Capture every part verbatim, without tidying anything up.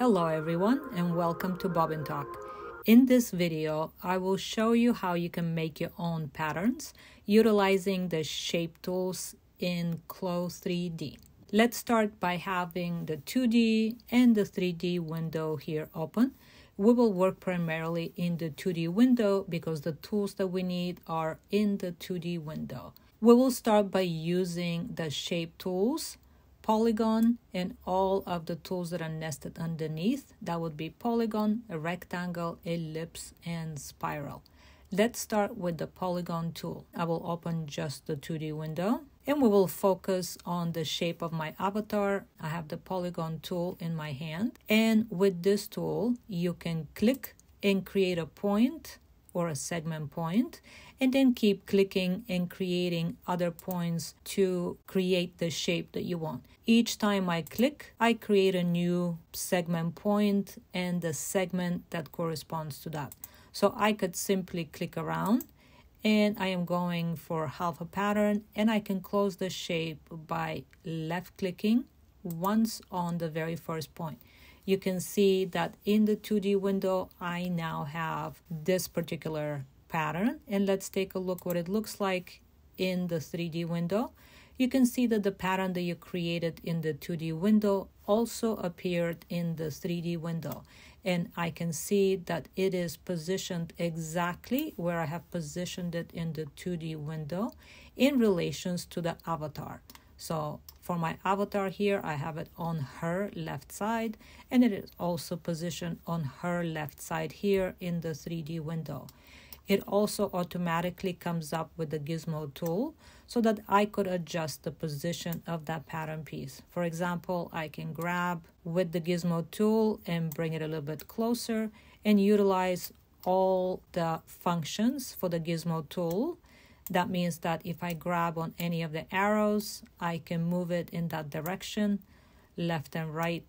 Hello everyone and welcome to Bobbin Talk. In this video, I will show you how you can make your own patterns utilizing the shape tools in C L O three D. Let's start by having the two D and the three D window here open. We will work primarily in the two D window because the tools that we need are in the two D window. We will start by using the shape tools, polygon, and all of the tools that are nested underneath. That would be polygon, a rectangle, ellipse, and spiral. Let's start with the polygon tool. I will open just the two D window and we will focus on the shape of my avatar. I have the polygon tool in my hand, and with this tool you can click and create a point or a segment point, and then keep clicking and creating other points to create the shape that you want. Each time I click, I create a new segment point and the segment that corresponds to that. So I could simply click around, and I am going for half a pattern, and I can close the shape by left clicking once on the very first point. You can see that in the two D window, I now have this particular pattern. And let's take a look what it looks like in the three D window. You can see that the pattern that you created in the two D window also appeared in the three D window. And I can see that it is positioned exactly where I have positioned it in the two D window in relations to the avatar. So for my avatar here, I have it on her left side, and it is also positioned on her left side here in the three D window. It also automatically comes up with the gizmo tool so that I could adjust the position of that pattern piece. For example, I can grab with the gizmo tool and bring it a little bit closer and utilize all the functions for the gizmo tool. That means that if I grab on any of the arrows, I can move it in that direction, left and right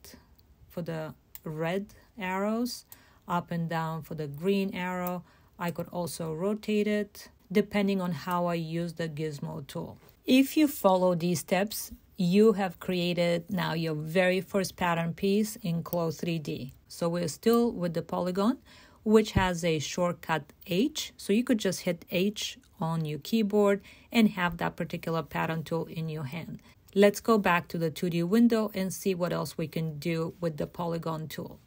for the red arrows, up and down for the green arrow. I could also rotate it depending on how I use the gizmo tool. If you follow these steps, you have created now your very first pattern piece in C L O three D. So we're still with the polygon, which has a shortcut H. So you could just hit H on your keyboard and have that particular pattern tool in your hand. Let's go back to the two D window and see what else we can do with the polygon tool.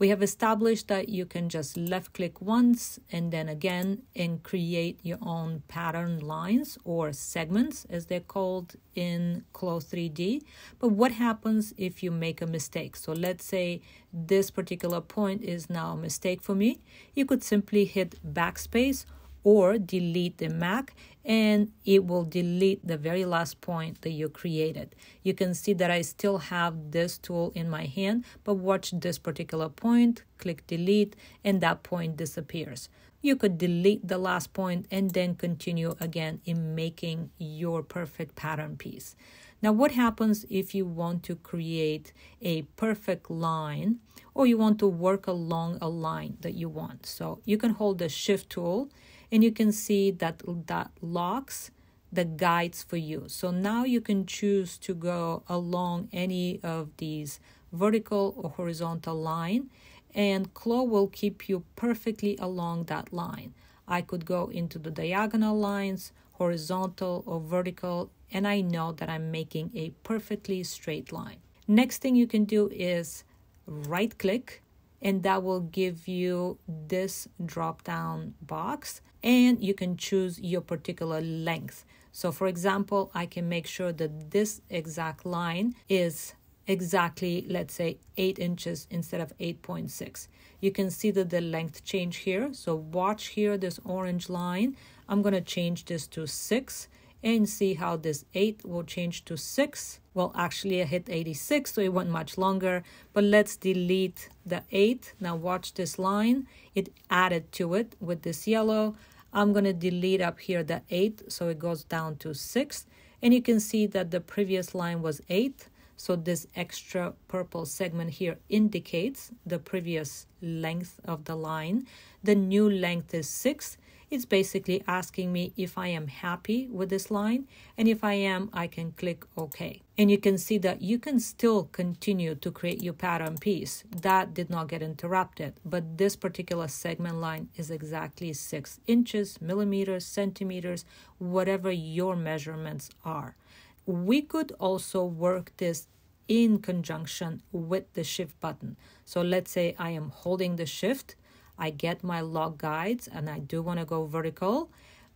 We have established that you can just left click once and then again and create your own pattern lines or segments as they're called in C L O three D. But what happens if you make a mistake? So let's say this particular point is now a mistake for me. You could simply hit backspace or delete the Mac, and it will delete the very last point that you created. You can see that I still have this tool in my hand, but watch this particular point, click delete, and that point disappears. You could delete the last point and then continue again in making your perfect pattern piece. Now, what happens if you want to create a perfect line, or you want to work along a line that you want? So you can hold the shift tool, and you can see that that locks the guides for you. So now you can choose to go along any of these vertical or horizontal line, and C L O will keep you perfectly along that line. I could go into the diagonal lines, horizontal or vertical, and I know that I'm making a perfectly straight line. Next thing you can do is right click, and that will give you this drop down box, and you can choose your particular length. So for example, I can make sure that this exact line is exactly, let's say, eight inches instead of eight point six. You can see that the length change here. So watch here, this orange line, I'm going to change this to six and see how this eight will change to six. Well, actually I hit eighty-six, so it went much longer, but let's delete the eight. Now watch this line, it added to it with this yellow. I'm going to delete up here the eight, so it goes down to six, and you can see that the previous line was eight. So this extra purple segment here indicates the previous length of the line. The new length is six, It's basically asking me if I am happy with this line, and if I am, I can click OK. And you can see that you can still continue to create your pattern piece. That did not get interrupted, but this particular segment line is exactly six inches, millimeters, centimeters, whatever your measurements are. We could also work this in conjunction with the shift button. So let's say I am holding the shift, I get my log guides, and I do want to go vertical,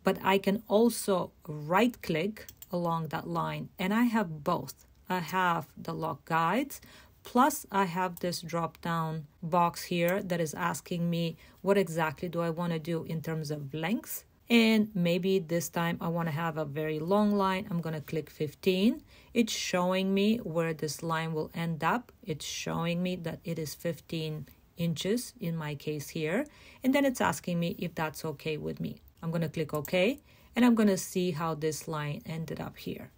but I can also right click along that line, and I have both. I have the log guides, plus I have this drop down box here that is asking me what exactly do I want to do in terms of lengths. And maybe this time I want to have a very long line. I'm going to click fifteen. It's showing me where this line will end up. It's showing me that it is fifteen inches in my case here. And then it's asking me if that's okay with me. I'm going to click OK. And I'm going to see how this line ended up here.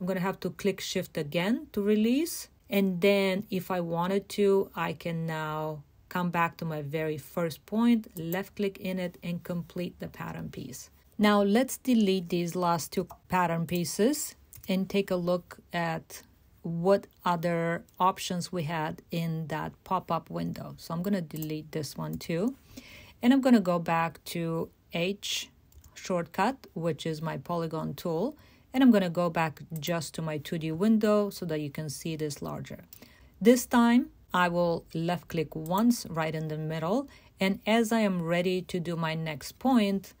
I'm going to have to click shift again to release. And then if I wanted to, I can now come back to my very first point, left click in it, and complete the pattern piece. Now let's delete these last two pattern pieces and take a look at what other options we had in that pop-up window. So I'm going to delete this one too. And I'm going to go back to H shortcut, which is my polygon tool. And I'm going to go back just to my two D window so that you can see this larger. This time, I will left click once right in the middle, and as I am ready to do my next point,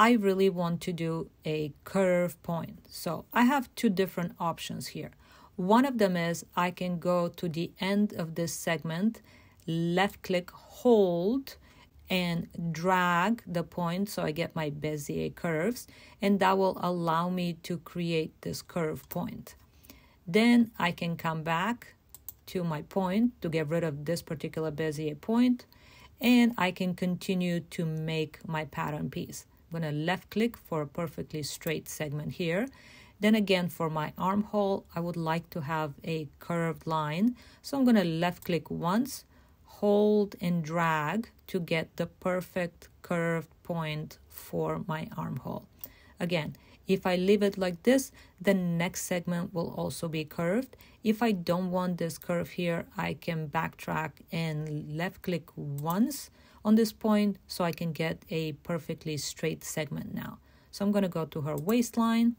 I really want to do a curve point. So I have two different options here. One of them is I can go to the end of this segment, left click, hold, and drag the point so I get my Bezier curves, and that will allow me to create this curve point. Then I can come back to my point to get rid of this particular Bezier point, and I can continue to make my pattern piece. I'm going to left click for a perfectly straight segment here. Then again, for my armhole, I would like to have a curved line. So I'm going to left click once, hold and drag to get the perfect curved point for my armhole. Again, if I leave it like this, the next segment will also be curved. If I don't want this curve here, I can backtrack and left click once on this point so I can get a perfectly straight segment now. So I'm going to go to her waistline,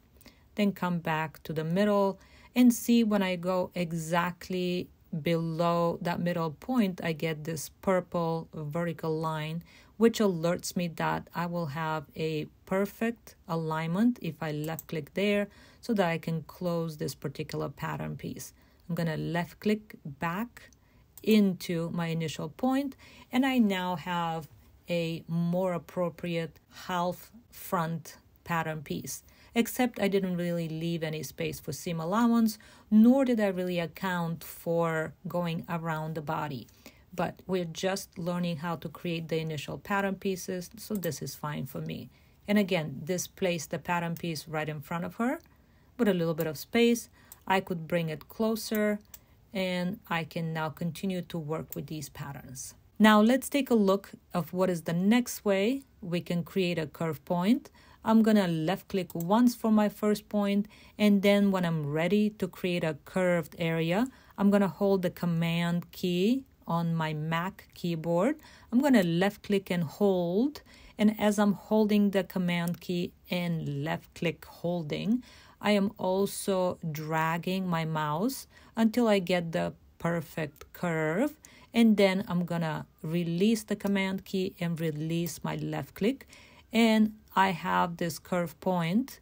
then come back to the middle, and see when I go exactly below that middle point, I get this purple vertical line, which alerts me that I will have a perfect alignment if I left click there so that I can close this particular pattern piece. I'm going to left click back into my initial point, and I now have a more appropriate half front pattern piece, except I didn't really leave any space for seam allowance, nor did I really account for going around the body. But we're just learning how to create the initial pattern pieces, so this is fine for me. And again, this placed the pattern piece right in front of her, with a little bit of space. I could bring it closer, and I can now continue to work with these patterns. Now let's take a look of what is the next way we can create a curve point. I'm going to left click once for my first point, and then when I'm ready to create a curved area, I'm going to hold the command key on my Mac keyboard. I'm going to left click and hold, and as I'm holding the command key and left click holding, I am also dragging my mouse until I get the perfect curve. And then I'm going to release the command key and release my left click. And I have this curve point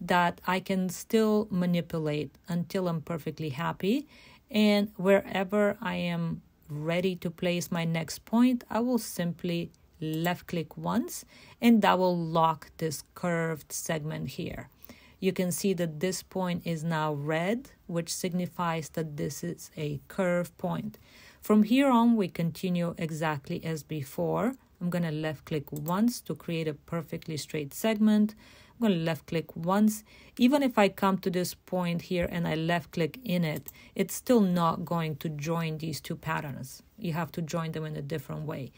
that I can still manipulate until I'm perfectly happy. And wherever I am ready to place my next point, I will simply left click once, and that will lock this curved segment here. You can see that this point is now red, which signifies that this is a curve point. From here on, we continue exactly as before. I'm going to left click once to create a perfectly straight segment. I'm going to left click once. Even if I come to this point here and I left click in it, it's still not going to join these two patterns. You have to join them in a different way.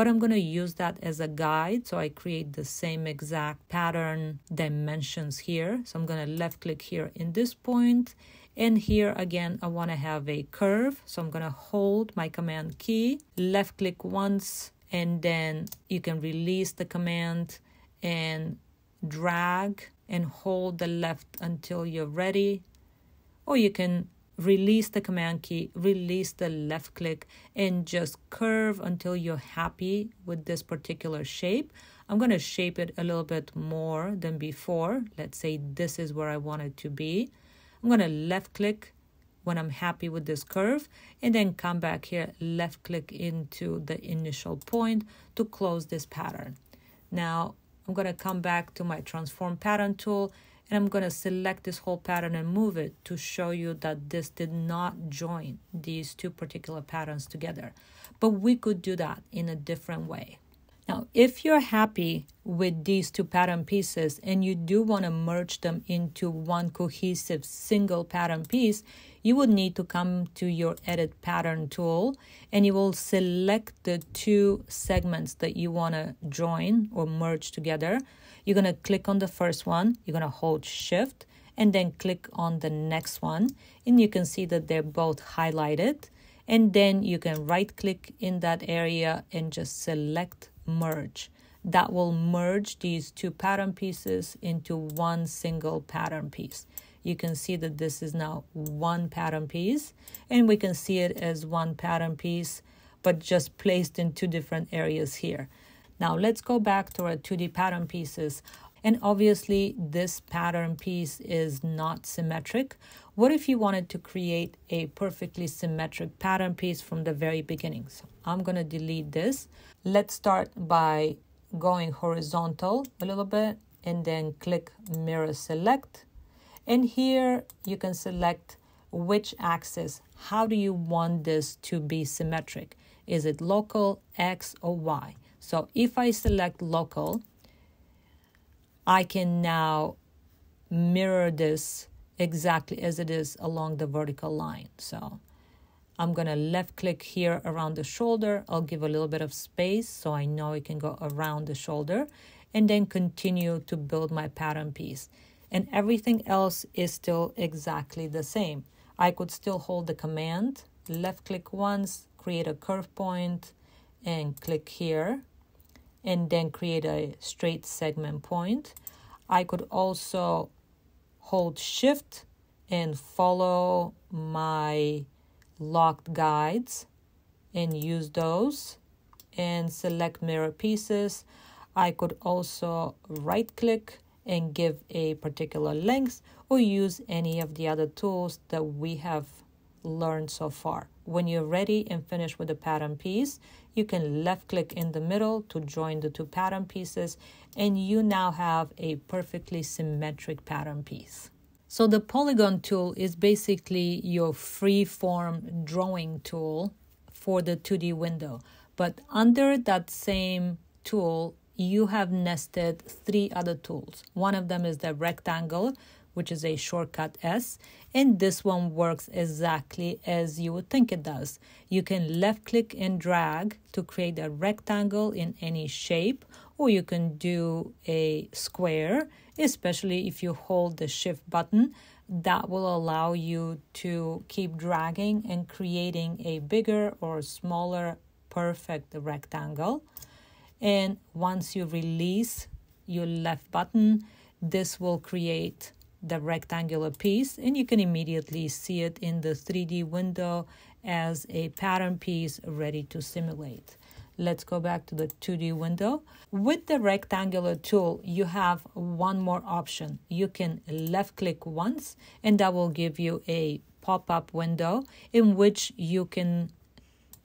but I'm going to use that as a guide. So I create the same exact pattern dimensions here. So I'm going to left click here in this point. And here again, I want to have a curve. So I'm going to hold my command key, left click once, and then you can release the command and drag and hold the left until you're ready. Or you can release the command key, release the left click, and just curve until you're happy with this particular shape. I'm going to shape it a little bit more than before. Let's say this is where I want it to be. I'm going to left click when I'm happy with this curve, and then come back here, left click into the initial point to close this pattern. Now I'm going to come back to my transform pattern tool, and I'm going to select this whole pattern and move it to show you that this did not join these two particular patterns together. But we could do that in a different way. Now, if you're happy with these two pattern pieces and you do want to merge them into one cohesive single pattern piece, you would need to come to your edit pattern tool, and you will select the two segments that you want to join or merge together. You're going to click on the first one, you're going to hold shift, and then click on the next one, and you can see that they're both highlighted. And then you can right click in that area and just select merge. That will merge these two pattern pieces into one single pattern piece. You can see that this is now one pattern piece, and we can see it as one pattern piece, but just placed in two different areas here. Now let's go back to our two D pattern pieces. And obviously this pattern piece is not symmetric. What if you wanted to create a perfectly symmetric pattern piece from the very beginning? So I'm going to delete this. Let's start by going horizontal a little bit and then click mirror select. And here you can select which axis. How do you want this to be symmetric? Is it local, X, or Y? So if I select local, I can now mirror this exactly as it is along the vertical line. So I'm going to left click here around the shoulder. I'll give a little bit of space so I know it can go around the shoulder, and then continue to build my pattern piece. And everything else is still exactly the same. I could still hold the command, left click once, create a curve point, and click here, and then create a straight segment point. I could also hold shift and follow my locked guides and use those and select mirror pieces. I could also right click and give a particular length, or use any of the other tools that we have learned so far. When you're ready and finished with the pattern piece, you can left click in the middle to join the two pattern pieces, and you now have a perfectly symmetric pattern piece. So the polygon tool is basically your free form drawing tool for the two D window. But under that same tool, you have nested three other tools. One of them is the rectangle, which is a shortcut S, and this one works exactly as you would think it does. You can left click and drag to create a rectangle in any shape, or you can do a square, especially if you hold the shift button. That will allow you to keep dragging and creating a bigger or smaller perfect rectangle. And once you release your left button, this will create the rectangular piece, and you can immediately see it in the three D window as a pattern piece ready to simulate. Let's go back to the two D window. With the rectangular tool, you have one more option. You can left click once, and that will give you a pop-up window in which you can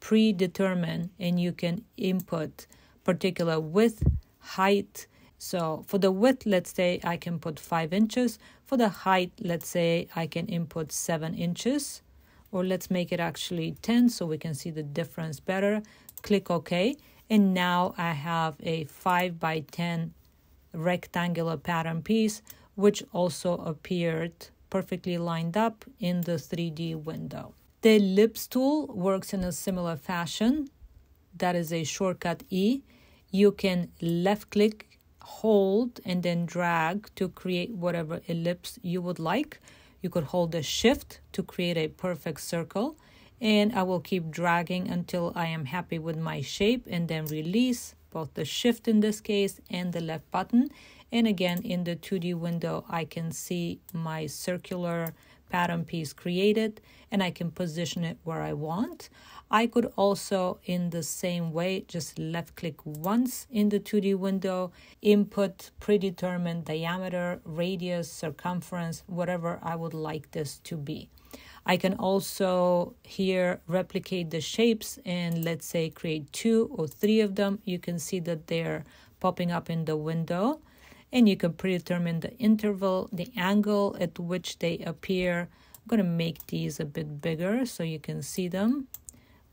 predetermine and you can input particular width, height. So for the width, let's say I can put five inches. For the height, let's say I can input seven inches, or let's make it actually ten so we can see the difference better. Click OK. And now I have a five by ten rectangular pattern piece, which also appeared perfectly lined up in the three D window. The ellipse tool works in a similar fashion. that is a shortcut E, you can left click, hold, and then drag to create whatever ellipse you would like. You could hold the shift to create a perfect circle, and I will keep dragging until I am happy with my shape, and then release both the shift in this case and the left button. And again, in the two D window, I can see my circular pattern piece created, and I can position it where I want. I could also, in the same way, just left click once in the two D window, input predetermined diameter, radius, circumference, whatever I would like this to be. I can also here replicate the shapes and let's say create two or three of them. You can see that they're popping up in the window, and you can predetermine the interval, the angle at which they appear. I'm going to make these a bit bigger so you can see them.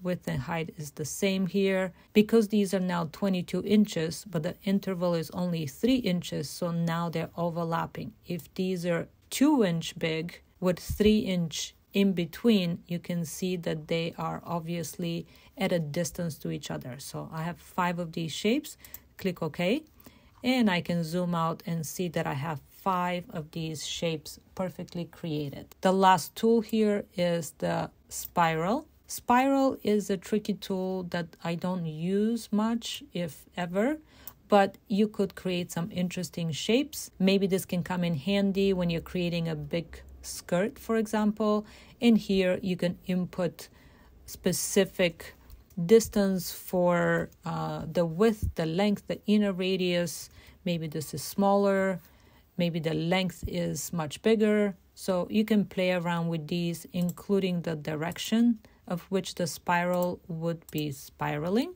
Width and height is the same here. Because these are now twenty-two inches, but the interval is only three inches, so now they're overlapping. If these are two inch big with three inch in between, you can see that they are obviously at a distance to each other. So I have five of these shapes. Click OK. And I can zoom out and see that I have five of these shapes perfectly created. The last tool here is the spiral. Spiral is a tricky tool that I don't use much, if ever, but you could create some interesting shapes. Maybe this can come in handy when you're creating a big skirt, for example. And here you can input specific distance for uh, the width, the length, the inner radius. Maybe this is smaller, maybe the length is much bigger. So you can play around with these, including the direction of which the spiral would be spiraling,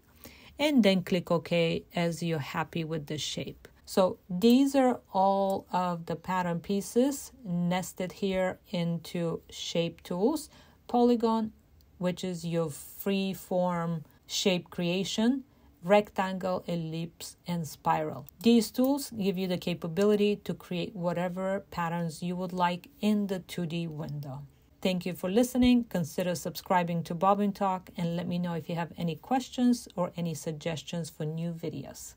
and then click OK as you're happy with the shape. So these are all of the pattern pieces nested here into shape tools. Polygon, which is your free form shape creation, rectangle, ellipse, and spiral. These tools give you the capability to create whatever patterns you would like in the two D window. Thank you for listening. Consider subscribing to Bobbin Talk, and let me know if you have any questions or any suggestions for new videos.